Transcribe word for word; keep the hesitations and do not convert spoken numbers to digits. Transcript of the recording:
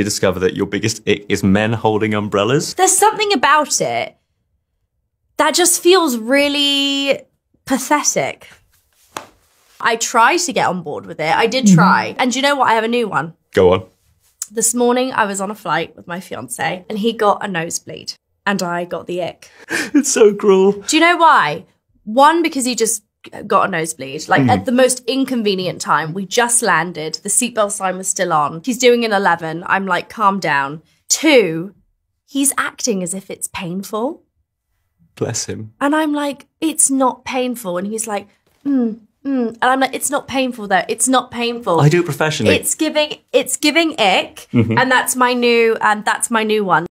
to discover that your biggest ick is men holding umbrellas? There's something about it that just feels really pathetic. I try to get on board with it. I did try. Mm-hmm. And do you know what? I have a new one. Go on. This morning I was on a flight with my fiancé and he got a nosebleed and I got the ick. It's so cruel. Do you know why? One, because he just got a nosebleed. Like mm. at the most inconvenient time, we just landed. The seatbelt sign was still on. He's doing an eleven. I'm like, calm down. Two, he's acting as if it's painful. Bless him. And I'm like, it's not painful. And he's like, hmm. Mm. And I'm like, it's not painful though. It's not painful. I do it professionally. It's giving, it's giving ick, mm-hmm. and that's my new, and um, that's my new one.